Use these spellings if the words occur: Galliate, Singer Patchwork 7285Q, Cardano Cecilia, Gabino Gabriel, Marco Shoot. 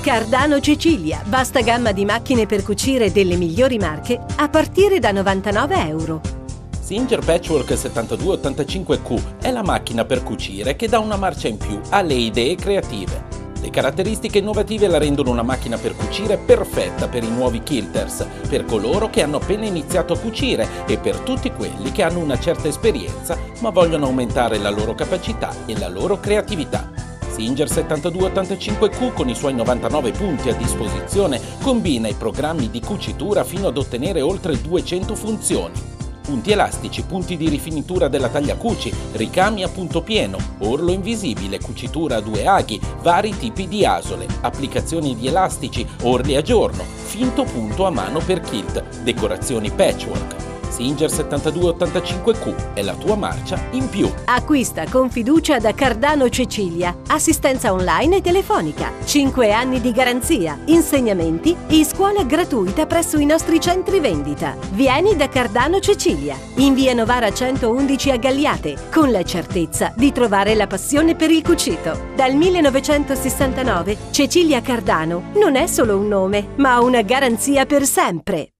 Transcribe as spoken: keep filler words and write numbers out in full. Cardano Cecilia, vasta gamma di macchine per cucire delle migliori marche a partire da novantanove euro. Singer Patchwork settantadue ottantacinque Q è la macchina per cucire che dà una marcia in più alle idee creative. Le caratteristiche innovative la rendono una macchina per cucire perfetta per i nuovi quilters, per coloro che hanno appena iniziato a cucire e per tutti quelli che hanno una certa esperienza ma vogliono aumentare la loro capacità e la loro creatività. Singer settantadue ottantacinque Q con i suoi novantanove punti a disposizione combina i programmi di cucitura fino ad ottenere oltre duecento funzioni. Punti elastici, punti di rifinitura della taglia cuci, ricami a punto pieno, orlo invisibile, cucitura a due aghi, vari tipi di asole, applicazioni di elastici, orli a giorno, finto punto a mano per kilt, decorazioni patchwork. Singer settantadue ottantacinque Q è la tua marcia in più. Acquista con fiducia da Cardano Cecilia. Assistenza online e telefonica. cinque anni di garanzia. Insegnamenti e scuola gratuita presso i nostri centri vendita. Vieni da Cardano Cecilia. In via Novara centoundici a Galliate. Con la certezza di trovare la passione per il cucito. Dal millenovecentosessantanove Cecilia Cardano non è solo un nome, ma una garanzia per sempre.